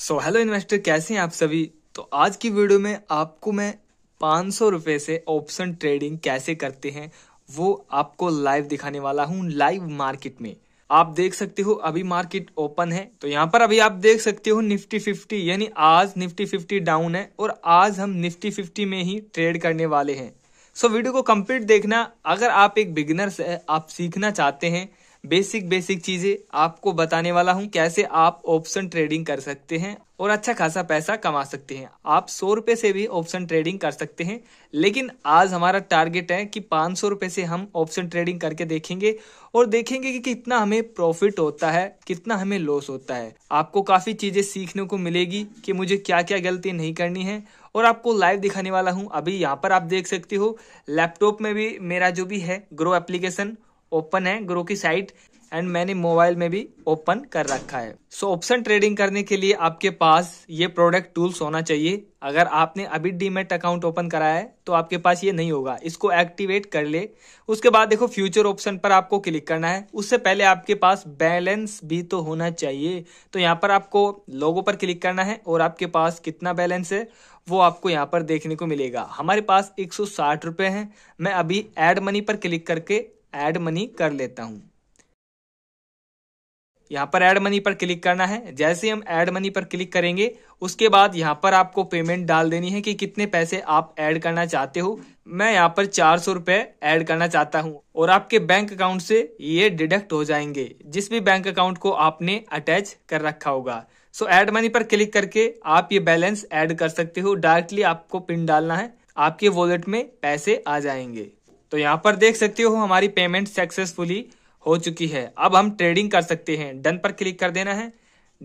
So hello investor, कैसे हैं आप सभी। तो आज की वीडियो में आपको मैं 500 रुपये से ऑप्शन ट्रेडिंग कैसे करते हैं वो आपको लाइव दिखाने वाला हूं। लाइव मार्केट में आप देख सकते हो अभी मार्केट ओपन है तो यहाँ पर अभी आप देख सकते हो निफ्टी 50 यानी आज निफ्टी 50 डाउन है और आज हम निफ्टी 50 में ही ट्रेड करने वाले हैं। सो वीडियो को कंप्लीट देखना। अगर आप एक बिगिनर्स है, आप सीखना चाहते हैं, बेसिक चीजें आपको बताने वाला हूं कैसे आप ऑप्शन ट्रेडिंग कर सकते हैं और अच्छा खासा पैसा कमा सकते हैं। आप 100 रुपये से भी ऑप्शन ट्रेडिंग कर सकते हैं, लेकिन आज हमारा टारगेट है कि 500 रुपये से हम ऑप्शन ट्रेडिंग करके देखेंगे और देखेंगे कि कितना हमें प्रॉफिट होता है, कितना हमें लॉस होता है। आपको काफी चीजें सीखने को मिलेगी कि मुझे क्या क्या गलती नहीं करनी है और आपको लाइव दिखाने वाला हूँ। अभी यहाँ पर आप देख सकते हो लैपटॉप में भी मेरा जो भी है ग्रो एप्लीकेशन ओपन है, ग्रो की साइट, एंड मैंने मोबाइल में भी ओपन कर रखा है। सो ऑप्शन ट्रेडिंग करने के लिए आपके पास ये प्रोडक्ट टूल्स होना चाहिए। अगर आपने अभी डीमैट अकाउंट ओपन कराया है तो आपके पास ये नहीं होगा, इसको एक्टिवेट कर ले। उसके बाद देखो फ्यूचर ऑप्शन पर आपको क्लिक करना है। उससे पहले आपके पास बैलेंस भी तो होना चाहिए। तो यहाँ पर आपको लोगो पर क्लिक करना है और आपके पास कितना बैलेंस है वो आपको यहाँ पर देखने को मिलेगा। हमारे पास 160 रुपये है। मैं अभी एड मनी पर क्लिक करके ऐड मनी कर लेता हूं। यहां पर ऐड मनी पर क्लिक करना है। जैसे हम ऐड मनी पर क्लिक करेंगे उसके बाद यहां पर आपको पेमेंट डाल देनी है कि कितने पैसे आप ऐड करना चाहते हो। मैं यहां पर 400 रुपये ऐड करना चाहता हूं और आपके बैंक अकाउंट से ये डिडक्ट हो जाएंगे जिस भी बैंक अकाउंट को आपने अटैच कर रखा होगा। सो ऐड मनी पर क्लिक करके आप ये बैलेंस ऐड कर सकते हो। डायरेक्टली आपको पिन डालना है, आपके वॉलेट में पैसे आ जाएंगे। तो यहाँ पर देख सकते हो हमारी पेमेंट सक्सेसफुली हो चुकी है। अब हम ट्रेडिंग कर सकते हैं। डन पर क्लिक कर देना है।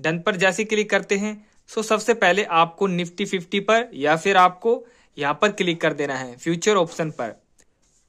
डन पर जैसे क्लिक करते हैं सो सबसे पहले आपको निफ्टी 50 पर या फिर आपको यहाँ पर क्लिक कर देना है फ्यूचर ऑप्शन पर।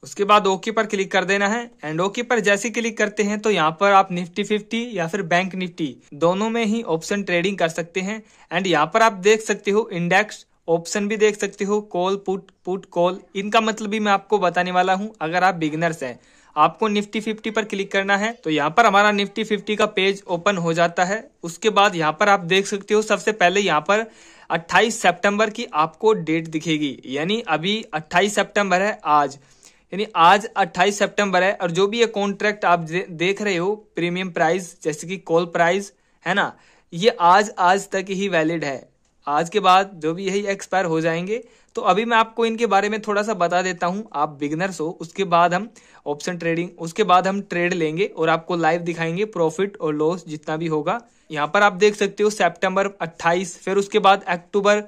उसके बाद ओके पर क्लिक कर देना है एंड ओके पर जैसे क्लिक करते हैं तो यहाँ पर आप निफ्टी 50 या फिर बैंक निफ्टी दोनों में ही ऑप्शन ट्रेडिंग कर सकते हैं। एंड यहाँ पर आप देख सकते हो इंडेक्स ऑप्शन भी देख सकते हो, कॉल पुट, पुट कॉल, इनका मतलब भी मैं आपको बताने वाला हूं। अगर आप बिगिनर्स हैं आपको निफ्टी 50 पर क्लिक करना है तो यहाँ पर हमारा निफ्टी 50 का पेज ओपन हो जाता है। उसके बाद यहाँ पर आप देख सकते हो सबसे पहले यहाँ पर 28 सितंबर की आपको डेट दिखेगी, यानी अभी 28 सितंबर है आज, यानी आज 28 सितंबर है। और जो भी ये कॉन्ट्रैक्ट आप देख रहे हो प्रीमियम प्राइस जैसे कि कॉल प्राइस है ना, ये आज तक ही वैलिड है। आज के बाद जो भी यही एक्सपायर हो जाएंगे। तो अभी मैं आपको इनके बारे में थोड़ा सा बता देता हूं, आप बिगिनर्स हो। उसके बाद हम ट्रेड लेंगे और आपको लाइव दिखाएंगे प्रॉफिट और लॉस जितना भी होगा। यहाँ पर आप देख सकते हो सितंबर 28, फिर उसके बाद अक्टूबर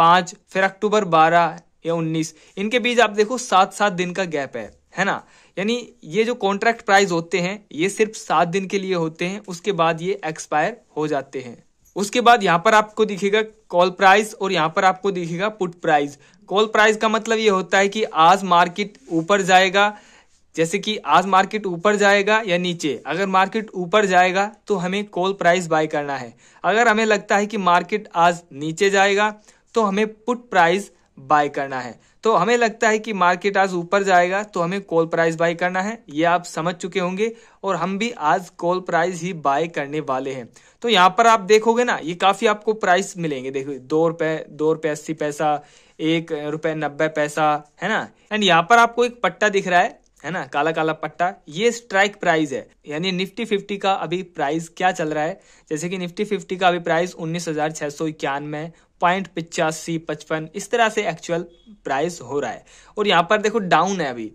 5, फिर अक्टूबर 12 या 19, इनके बीच आप देखो 7 दिन का गैप है ना। यानी ये जो कॉन्ट्रैक्ट प्राइस होते हैं ये सिर्फ 7 दिन के लिए होते हैं, उसके बाद ये एक्सपायर हो जाते हैं। उसके बाद यहाँ पर आपको दिखेगा कॉल प्राइस और यहाँ पर आपको दिखेगा पुट प्राइस। कॉल प्राइस का मतलब ये होता है कि आज मार्केट ऊपर जाएगा, जैसे कि आज मार्केट ऊपर जाएगा या नीचे। अगर मार्केट ऊपर जाएगा तो हमें कॉल प्राइस बाय करना है। अगर हमें लगता है कि मार्केट आज नीचे जाएगा तो हमें पुट प्राइस बाय करना है। तो हमें लगता है कि मार्केट आज ऊपर जाएगा तो हमें कॉल प्राइस बाय करना है। ये आप समझ चुके होंगे और हम भी आज कॉल प्राइस ही बाय करने वाले हैं। तो यहाँ पर आप देखोगे ना ये काफी आपको प्राइस मिलेंगे। देखो ₹2, ₹2.80, ₹1.90 है ना। एंड यहाँ पर आपको एक पट्टा दिख रहा है ना, काला काला पट्टा, ये स्ट्राइक प्राइस है। यानी निफ्टी 50 का अभी प्राइस क्या चल रहा है, जैसे कि निफ्टी 50 का अभी प्राइस 19,691.8555 इस तरह से एक्चुअल प्राइस हो रहा है। और यहाँ पर देखो डाउन है अभी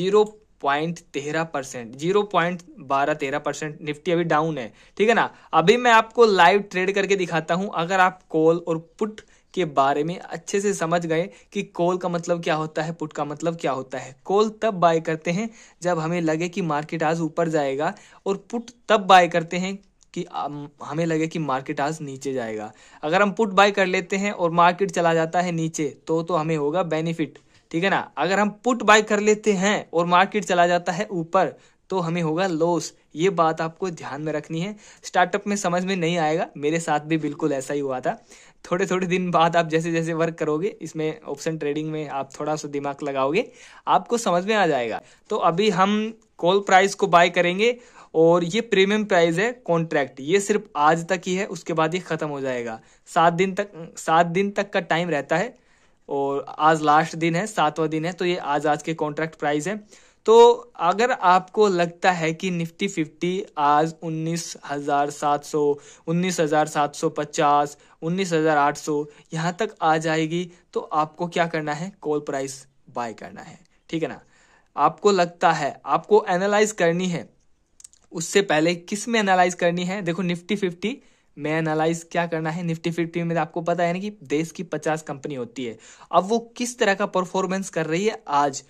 0.13%, 0.12-13% निफ्टी अभी डाउन है, ठीक है ना। अभी मैं आपको लाइव ट्रेड करके दिखाता हूँ। अगर आप कॉल और पुट के बारे में अच्छे से समझ गए कि कॉल का मतलब क्या होता है, पुट का मतलब क्या होता है। कॉल तब बाय करते हैं जब हमें लगे कि मार्केट आज ऊपर जाएगा और पुट तब बाय करते हैं कि हमें लगे कि मार्केट आज नीचे जाएगा। अगर हम पुट बाय कर लेते हैं और मार्केट चला जाता है नीचे तो हमें होगा बेनिफिट, ठीक है ना। अगर हम पुट बाय कर लेते हैं और मार्केट चला जाता है ऊपर तो हमें होगा लॉस। ये बात आपको ध्यान में रखनी है। स्टार्टअप में समझ में नहीं आएगा, मेरे साथ भी बिल्कुल ऐसा ही हुआ था। थोड़े दिन बाद आप जैसे जैसे वर्क करोगे इसमें ऑप्शन ट्रेडिंग में, आप थोड़ा सा दिमाग लगाओगे, आपको समझ में आ जाएगा। तो अभी हम कॉल प्राइस को बाय करेंगे और ये प्रीमियम प्राइस है कॉन्ट्रैक्ट, ये सिर्फ आज तक ही है, उसके बाद ये ख़त्म हो जाएगा। 7 दिन तक का टाइम रहता है और आज लास्ट दिन है, 7वां दिन है, तो ये आज के कॉन्ट्रैक्ट प्राइस है। तो अगर आपको लगता है कि निफ्टी 50 आज 19,700, 19,750, 19,800 यहाँ तक आ जाएगी तो आपको क्या करना है, कॉल प्राइस बाय करना है, ठीक है ना। आपको लगता है, आपको एनालाइज करनी है, उससे पहले किस में एनालाइज करनी है, देखो निफ्टी 50 में एनालाइज क्या करना है। निफ्टी 50 में आपको पता है ना कि देश की 50 कंपनी होती है, अब वो किस तरह का परफॉर्मेंस कर रही है आज,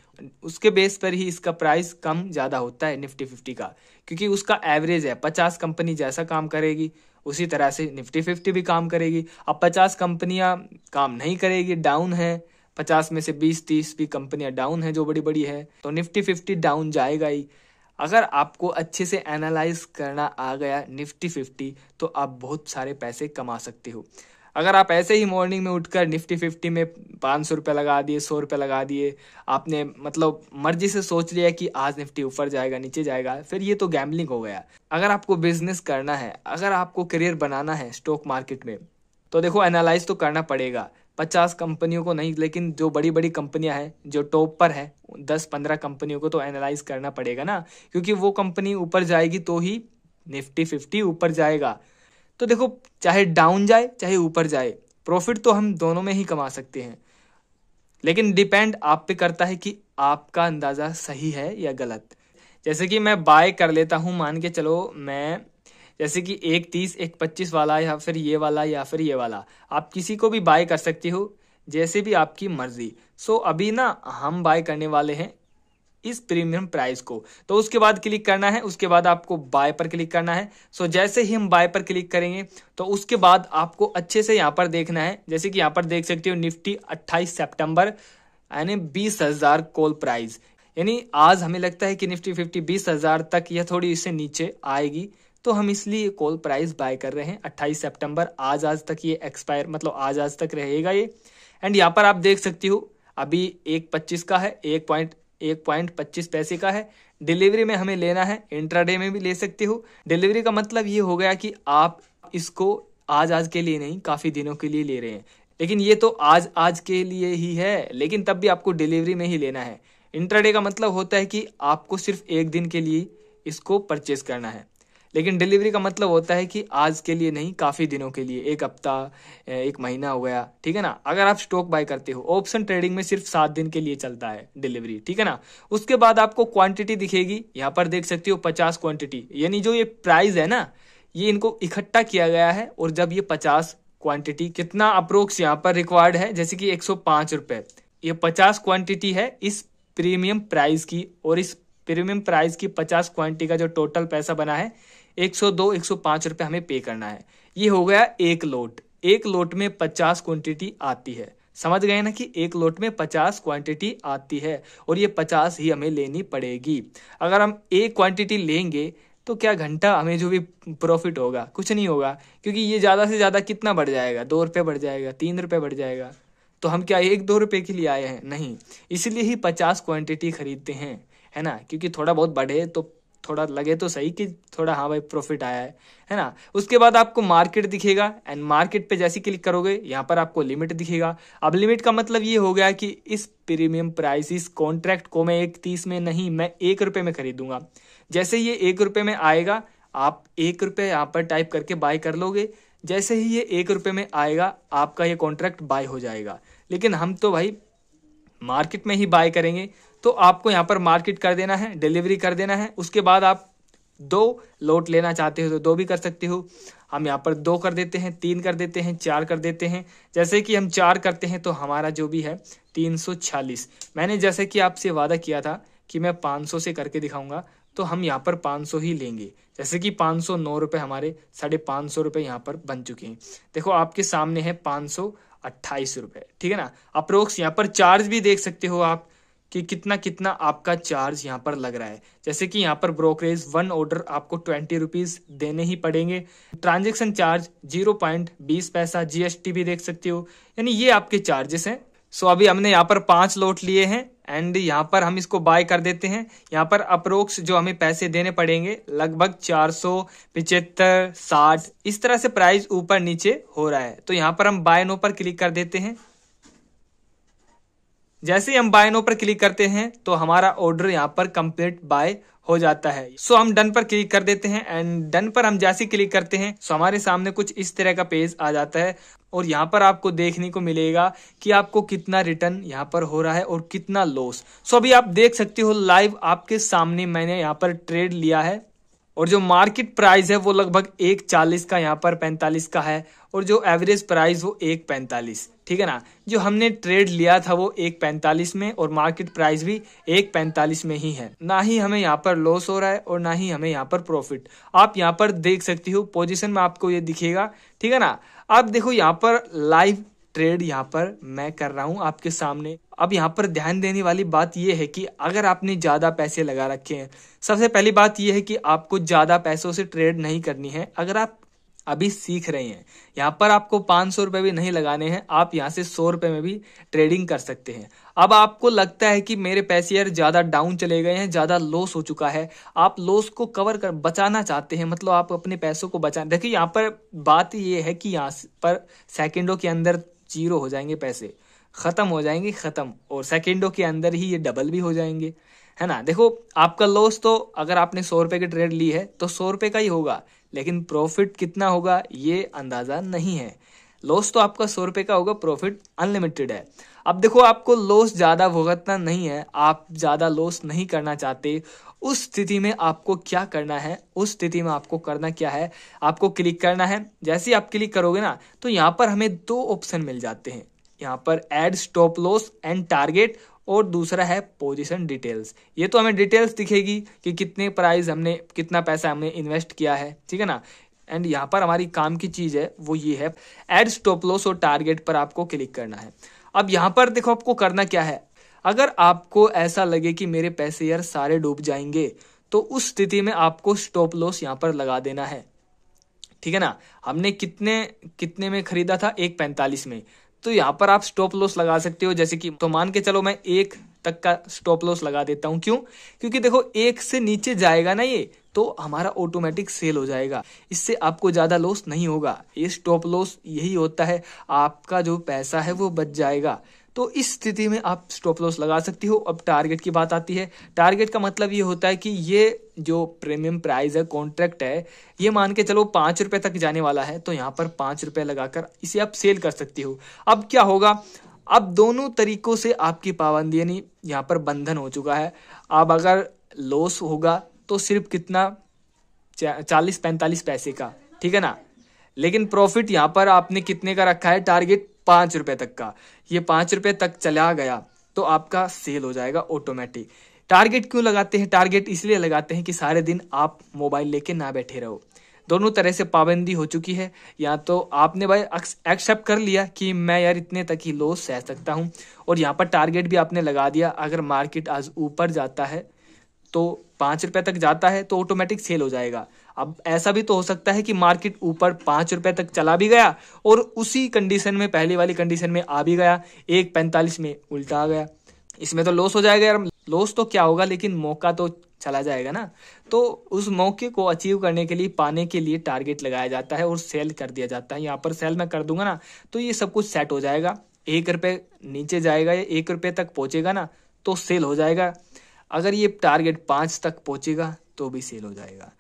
उसके बेस पर ही इसका प्राइस कम ज़्यादा होता है निफ्टी 50 का, क्योंकि उसका एवरेज है। 50 कंपनी जैसा काम करेगी उसी तरह से निफ्टी 50 भी काम करेगी। अब 50 कंपनियां काम नहीं करेगी, डाउन है, 50 में से 20-30 भी कंपनियां डाउन है जो बड़ी बड़ी है, तो निफ्टी 50 डाउन जाएगा ही। अगर आपको अच्छे से एनालाइज करना आ गया निफ्टी 50 तो आप बहुत सारे पैसे कमा सकते हो। अगर आप ऐसे ही मॉर्निंग में उठकर निफ्टी 50 में 500 रुपये लगा दिए, 100 रुपये लगा दिए, आपने मतलब मर्जी से सोच लिया कि आज निफ्टी ऊपर जाएगा नीचे जाएगा, फिर ये तो गैम्बलिंग हो गया। अगर आपको बिजनेस करना है, अगर आपको करियर बनाना है स्टॉक मार्केट में, तो देखो एनालाइज तो करना पड़ेगा। 50 कंपनियों को नहीं, लेकिन जो बड़ी बड़ी कंपनियां हैं जो टॉप पर है 10-15 कंपनियों को तो एनालाइज करना पड़ेगा ना, क्योंकि वो कंपनी ऊपर जाएगी तो ही निफ्टी 50 ऊपर जाएगा। तो देखो चाहे डाउन जाए चाहे ऊपर जाए, प्रॉफिट तो हम दोनों में ही कमा सकते हैं, लेकिन डिपेंड आप पे करता है कि आपका अंदाज़ा सही है या गलत। जैसे कि मैं बाय कर लेता हूँ, मान के चलो मैं जैसे कि 1.30, 1.25 वाला या फिर ये वाला या फिर ये वाला, आप किसी को भी बाय कर सकते हो जैसे भी आपकी मर्जी। सो अभी ना हम बाय करने वाले हैं इस प्रीमियम प्राइस को, तो उसके बाद क्लिक करना है, उसके बाद आपको बाय पर क्लिक करना है। सो जैसे ही हम बाय पर क्लिक करेंगे तो उसके बाद आपको अच्छे से यहाँ पर देखना है। जैसे कि यहाँ पर देख सकते हो निफ्टी 28 सितंबर यानी 20,000 कॉल प्राइस, यानी आज हमें लगता है कि निफ्टी 50 20,000 तक या थोड़ी इससे नीचे आएगी, तो हम इसलिए कॉल प्राइस बाय कर रहे हैं। 28 सितंबर आज तक ये एक्सपायर मतलब आज तक रहेगा ये। एंड यहाँ पर आप देख सकती हो अभी 1.25 का है, 1.25 पैसे का है। डिलीवरी में हमें लेना है, इंट्राडे में भी ले सकते हो। डिलीवरी का मतलब ये हो गया कि आप इसको आज के लिए नहीं, काफ़ी दिनों के लिए ले रहे हैं, लेकिन ये तो आज के लिए ही है, लेकिन तब भी आपको डिलीवरी में ही लेना है। इंट्राडे का मतलब होता है कि आपको सिर्फ एक दिन के लिए इसको परचेस करना है, लेकिन डिलीवरी का मतलब होता है कि आज के लिए नहीं, काफ़ी दिनों के लिए, 1 हफ्ता, 1 महीना हो गया, ठीक है ना। अगर आप स्टॉक बाय करते हो, ऑप्शन ट्रेडिंग में सिर्फ 7 दिन के लिए चलता है डिलीवरी, ठीक है ना। उसके बाद आपको क्वांटिटी दिखेगी, यहाँ पर देख सकते हो 50 क्वांटिटी, यानी जो ये प्राइस है ना ये इनको इकट्ठा किया गया है, और जब ये 50 क्वांटिटी कितना अप्रोक्स यहाँ पर रिक्वायर्ड है, जैसे कि 105 रुपये, ये 50 क्वांटिटी है इस प्रीमियम प्राइस की, और इस प्रीमियम प्राइस की 50 क्वांटिटी का जो टोटल पैसा बना है 102, 105 रुपये हमें पे करना है। ये हो गया एक लोट, एक लोट में 50 क्वांटिटी आती है, समझ गए ना कि एक लोट में 50 क्वांटिटी आती है और ये 50 ही हमें लेनी पड़ेगी। अगर हम एक क्वांटिटी लेंगे तो क्या घंटा हमें जो भी प्रॉफिट होगा कुछ नहीं होगा, क्योंकि ये ज़्यादा से ज़्यादा कितना बढ़ जाएगा, 2 रुपये बढ़ जाएगा, 3 रुपये बढ़ जाएगा। तो हम क्या 1-2 रुपये के लिए आए हैं? नहीं, इसलिए ही 50 क्वांटिटी खरीदते हैं, है ना, क्योंकि थोड़ा बहुत बढ़े तो थोड़ा लगे तो सही कि थोड़ा हाँ भाई प्रॉफिट आया है ना। उसके बाद आपको मार्केट दिखेगा, एंड मार्केट पे जैसे क्लिक करोगे यहाँ पर आपको लिमिट दिखेगा। अब लिमिट का मतलब ये हो गया कि इस प्रीमियम प्राइस, इस कॉन्ट्रैक्ट को मैं 1.30 में नहीं, मैं 1 रुपये में खरीदूंगा। जैसे ये 1 रुपये में आएगा आप 1 रुपये यहाँ पर टाइप करके बाय कर लोगे, जैसे ही ये 1 रुपये में आएगा आपका ये कॉन्ट्रैक्ट बाय हो जाएगा। लेकिन हम तो भाई मार्केट में ही बाय करेंगे, तो आपको यहाँ पर मार्केट कर देना है, डिलीवरी कर देना है। उसके बाद आप 2 लोट लेना चाहते हो तो 2 भी कर सकते हो, हम यहाँ पर 2 कर देते हैं, 3 कर देते हैं, 4 कर देते हैं। जैसे कि हम 4 करते हैं तो हमारा जो भी है 346। मैंने जैसे कि आपसे वादा किया था कि मैं 500 से करके दिखाऊंगा, तो हम यहाँ पर 500 ही लेंगे। जैसे कि 509 रुपये हमारे 550 रुपये यहाँ पर बन चुके हैं। देखो आपके सामने है 528 रुपये, ठीक है ना। अप्रोक्स यहाँ पर चार्ज भी देख सकते हो आप कि कितना कितना आपका चार्ज यहाँ पर लग रहा है। जैसे कि यहाँ पर ब्रोकरेज 1 ऑर्डर आपको 20 रुपीज़ देने ही पड़ेंगे, ट्रांजेक्शन चार्ज 0.20 पैसा, GST भी देख सकते हो, यानी ये आपके चार्जेस हैं। सो अभी हमने यहाँ पर 5 लॉट लिए हैं एंड यहाँ पर हम इसको बाय कर देते हैं। यहाँ पर अप्रोक्स जो हमें पैसे देने पड़ेंगे लगभग 475, 60 इस तरह से प्राइस ऊपर नीचे हो रहा है। तो यहाँ पर हम बाय नो पर क्लिक कर देते हैं। जैसे ही हम बाय नो पर क्लिक करते हैं तो हमारा ऑर्डर यहाँ पर कंप्लीट बाय हो जाता है। सो हम डन पर क्लिक कर देते हैं एंड डन पर हम जैसे क्लिक करते हैं सो हमारे सामने कुछ इस तरह का पेज आ जाता है और यहाँ पर आपको देखने को मिलेगा कि आपको कितना रिटर्न यहाँ पर हो रहा है और कितना लॉस। सो अभी आप देख सकते हो लाइव आपके सामने मैंने यहाँ पर ट्रेड लिया है और जो मार्केट प्राइस है वो लगभग 1.40 का यहाँ पर 45 का है और जो एवरेज प्राइस वो 1.45, ठीक है ना। जो हमने ट्रेड लिया था वो 1.45 में और मार्केट प्राइस भी 1.45 में ही है। ना ही हमें यहाँ पर लॉस हो रहा है और ना ही हमें यहाँ पर प्रॉफिट। आप यहाँ पर देख सकती हो पोजीशन में आपको ये दिखेगा, ठीक है ना। अब देखो यहाँ पर लाइव ट्रेड यहाँ पर मैं कर रहा हूँ आपके सामने। अब यहाँ पर ध्यान देने वाली बात यह है कि अगर आपने ज़्यादा पैसे लगा रखे हैं, सबसे पहली बात यह है कि आपको ज़्यादा पैसों से ट्रेड नहीं करनी है। अगर आप अभी सीख रहे हैं, यहाँ पर आपको 500 रुपये भी नहीं लगाने हैं, आप यहाँ से 100 रुपये में भी ट्रेडिंग कर सकते हैं। अब आपको लगता है कि मेरे पैसे यार ज़्यादा डाउन चले गए हैं, ज़्यादा लॉस हो चुका है, आप लॉस को कवर कर बचाना चाहते हैं, मतलब आप अपने पैसों को बचाना। देखिए यहाँ पर बात ये है कि यहाँ पर सेकेंडों के अंदर 0 हो जाएंगे, पैसे ख़त्म हो जाएंगे, ख़त्म, और सेकेंडों के अंदर ही ये डबल भी हो जाएंगे, है ना। देखो आपका लॉस तो अगर आपने 100 रुपये की ट्रेड ली है तो 100 रुपये का ही होगा, लेकिन प्रॉफिट कितना होगा ये अंदाज़ा नहीं है। लॉस तो आपका 100 रुपये का होगा, प्रॉफिट अनलिमिटेड है। अब देखो आपको लॉस ज़्यादा भुगतना नहीं है, आप ज़्यादा लॉस नहीं करना चाहते। उस स्थिति में आपको क्या करना है, उस स्थिति में आपको करना क्या है, आपको क्लिक करना है। जैसे ही आप क्लिक करोगे ना तो यहाँ पर हमें 2 ऑप्शन मिल जाते हैं, यहाँ पर add stop loss and target और दूसरा है पोजीशन डिटेल्स। ये तो हमें डिटेल्स दिखेगी कि कितने प्राइस हमने, कितना पैसा हमने इन्वेस्ट किया है, ठीक है ना। एंड यहाँ पर हमारी काम की चीज़ है वो ये है, ऐड स्टॉप लॉस और टारगेट पर आपको क्लिक करना है। अब यहाँ पर देखो आपको करना क्या है। अगर आपको ऐसा लगे कि मेरे पैसे यार सारे डूब जाएंगे तो उस स्थिति में आपको स्टॉप लॉस यहाँ पर लगा देना है, ठीक है ना। हमने कितने में खरीदा था, 1.45 में, तो यहाँ पर आप स्टॉप लॉस लगा सकते हो। जैसे कि तो मान के चलो मैं 1 तक का स्टॉप लॉस लगा देता हूँ। क्यों? क्योंकि देखो 1 से नीचे जाएगा ना ये, तो हमारा ऑटोमेटिक सेल हो जाएगा, इससे आपको ज़्यादा लॉस नहीं होगा। ये स्टॉप लॉस यही होता है, आपका जो पैसा है वो बच जाएगा। तो इस स्थिति में आप स्टॉप लॉस लगा सकती हो। अब टारगेट की बात आती है। टारगेट का मतलब ये होता है कि ये जो प्रीमियम प्राइस है, कॉन्ट्रैक्ट है, ये मान के चलो 5 रुपये तक जाने वाला है, तो यहाँ पर 5 रुपये लगाकर इसे आप सेल कर सकती हो। अब क्या होगा, अब दोनों तरीकों से आपकी पाबंदी यानी यहाँ पर बंधन हो चुका है। अब अगर लॉस होगा तो सिर्फ कितना, 40-45 पैसे का, ठीक है ना। लेकिन प्रॉफिट यहाँ पर आपने कितने का रखा है, टारगेट 5 रुपये तक का, ये 5 रुपये तक चला गया तो आपका सेल हो जाएगा ऑटोमेटिक। टारगेट क्यों लगाते हैं? टारगेट इसलिए लगाते हैं कि सारे दिन आप मोबाइल लेके ना बैठे रहो। दोनों तरह से पाबंदी हो चुकी है। या तो आपने भाई एक्सेप्ट कर लिया कि मैं यार इतने तक ही लॉस सह सकता हूँ, और यहाँ पर टारगेट भी आपने लगा दिया। अगर मार्केट आज ऊपर जाता है तो 5 रुपये तक जाता है तो ऑटोमेटिक सेल हो जाएगा। अब ऐसा भी तो हो सकता है कि मार्केट ऊपर 5 रुपये तक चला भी गया और उसी कंडीशन में, पहले वाली कंडीशन में आ भी गया, 1.45 में उल्टा आ गया, इसमें तो लॉस हो जाएगा यार। लॉस तो क्या होगा, लेकिन मौका तो चला जाएगा ना। तो उस मौके को अचीव करने के लिए, पाने के लिए टारगेट लगाया जाता है और सेल कर दिया जाता है। यहाँ पर सेल मैं कर दूंगा ना तो ये सब कुछ सेट हो जाएगा। 1 रुपये नीचे जाएगा या 1 रुपये तक पहुँचेगा ना तो सेल हो जाएगा। अगर ये टारगेट 5 तक पहुँचेगा तो भी सेल हो जाएगा।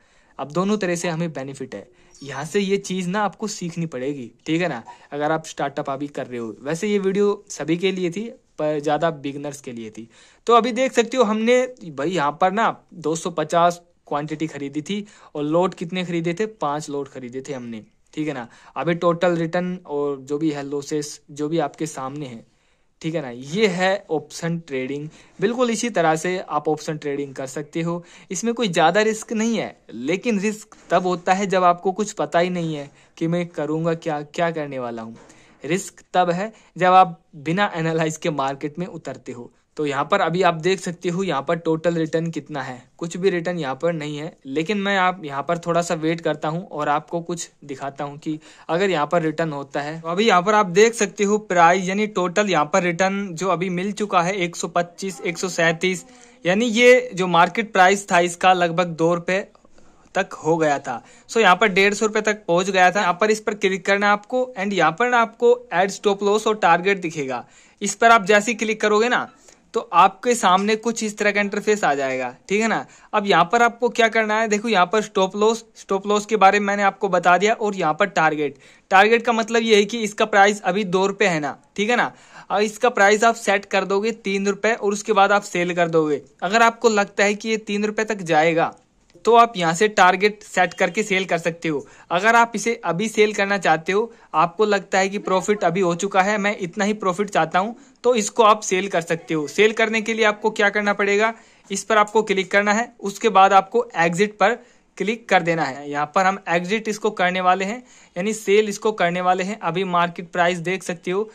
अब दोनों तरह से हमें बेनिफिट है। यहाँ से ये चीज़ ना आपको सीखनी पड़ेगी, ठीक है ना, अगर आप स्टार्टअप अभी कर रहे हो। वैसे ये वीडियो सभी के लिए थी पर ज़्यादा बिगनर्स के लिए थी। तो अभी देख सकते हो हमने भाई यहाँ पर ना 250 क्वांटिटी खरीदी थी और लॉट कितने खरीदे थे, 5 लॉट खरीदे थे हमने, ठीक है ना। अभी टोटल रिटर्न और जो भी है लॉसेस जो भी आपके सामने है, ठीक है ना। ये है ऑप्शन ट्रेडिंग। बिल्कुल इसी तरह से आप ऑप्शन ट्रेडिंग कर सकते हो। इसमें कोई ज़्यादा रिस्क नहीं है, लेकिन रिस्क तब होता है जब आपको कुछ पता ही नहीं है कि मैं करूँगा क्या, क्या करने वाला हूँ। रिस्क तब है जब आप बिना एनालाइज के मार्केट में उतरते हो। तो यहाँ पर अभी आप देख सकते हो यहाँ पर टोटल रिटर्न कितना है, कुछ भी रिटर्न यहाँ पर नहीं है। लेकिन मैं आप यहाँ पर थोड़ा सा वेट करता हूँ और आपको कुछ दिखाता हूँ कि अगर यहाँ पर रिटर्न होता है। तो अभी यहाँ पर आप देख सकते हो प्राइस यानी टोटल यहाँ पर रिटर्न जो अभी मिल चुका है 125, 137 यानी ये जो मार्केट प्राइस था इसका लगभग 2 रुपये तक हो गया था। सो यहाँ पर 150 रुपए तक पहुंच गया था। यहाँ पर इस पर क्लिक करना आपको एंड यहाँ पर ना आपको एड स्टॉप लॉस और टारगेट दिखेगा। इस पर आप जैसे ही क्लिक करोगे ना तो आपके सामने कुछ इस तरह का इंटरफेस आ जाएगा, ठीक है ना। अब यहाँ पर आपको क्या करना है, देखो यहाँ पर स्टॉप लॉस के बारे में मैंने आपको बता दिया और यहाँ पर टारगेट का मतलब ये है कि इसका प्राइस अभी 2 रुपये है ना, ठीक है ना। अब इसका प्राइस आप सेट कर दोगे 3 रुपये और उसके बाद आप सेल कर दोगे। अगर आपको लगता है कि ये 3 रुपये तक जाएगा तो आप यहाँ से टारगेट सेट करके सेल कर सकते हो। अगर आप इसे अभी सेल करना चाहते हो, आपको लगता है कि प्रॉफिट अभी हो चुका है, मैं इतना ही प्रॉफिट चाहता हूँ, तो इसको आप सेल कर सकते हो। सेल करने के लिए आपको क्या करना पड़ेगा, इस पर आपको क्लिक करना है, उसके बाद आपको एग्जिट पर क्लिक कर देना है। यहाँ पर हम एग्जिट इसको करने वाले हैं यानी सेल इसको करने वाले हैं। अभी मार्केट प्राइस देख सकते हो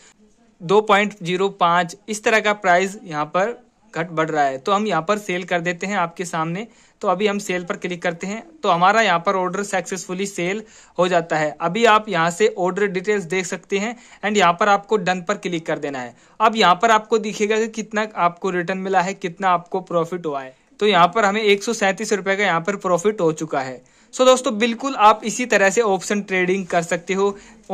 2.05 इस तरह का प्राइस यहाँ पर घट बढ़ रहा है, तो हम यहाँ पर सेल कर देते हैं आपके सामने। तो अभी हम सेल पर क्लिक करते हैं तो हमारा यहाँ पर ऑर्डर सक्सेसफुली सेल हो जाता है। अभी आप यहाँ से ऑर्डर डिटेल्स देख सकते हैं एंड यहाँ पर आपको डन पर क्लिक कर देना है। अब यहाँ पर आपको दिखेगा कि कितना आपको रिटर्न मिला है, कितना आपको प्रॉफिट हुआ है। तो यहाँ पर हमें 137 रुपये का यहाँ पर प्रॉफिट हो चुका है। सो दोस्तों बिल्कुल आप इसी तरह से ऑप्शन ट्रेडिंग कर सकते हो।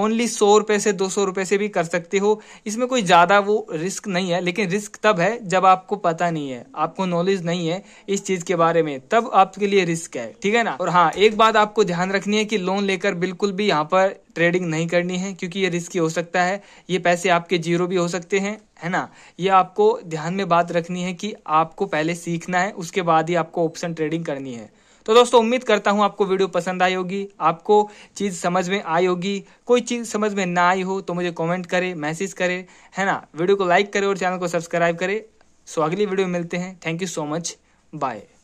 ओनली 100 रुपये से 200 रुपये से भी कर सकते हो। इसमें कोई ज़्यादा वो रिस्क नहीं है, लेकिन रिस्क तब है जब आपको पता नहीं है, आपको नॉलेज नहीं है इस चीज़ के बारे में, तब आपके लिए रिस्क है, ठीक है ना। और हाँ, एक बात आपको ध्यान रखनी है कि लोन लेकर बिल्कुल भी यहाँ पर ट्रेडिंग नहीं करनी है, क्योंकि ये रिस्की हो सकता है, ये पैसे आपके जीरो भी हो सकते हैं, है ना। ये आपको ध्यान में बात रखनी है कि आपको पहले सीखना है, उसके बाद ही आपको ऑप्शन ट्रेडिंग करनी है। तो दोस्तों उम्मीद करता हूँ आपको वीडियो पसंद आई होगी, आपको चीज़ समझ में आई होगी। कोई चीज़ समझ में ना आई हो तो मुझे कमेंट करें, मैसेज करें, है ना। वीडियो को लाइक करें और चैनल को सब्सक्राइब करें। सो अगली वीडियो में मिलते हैं। Thank you so much, bye.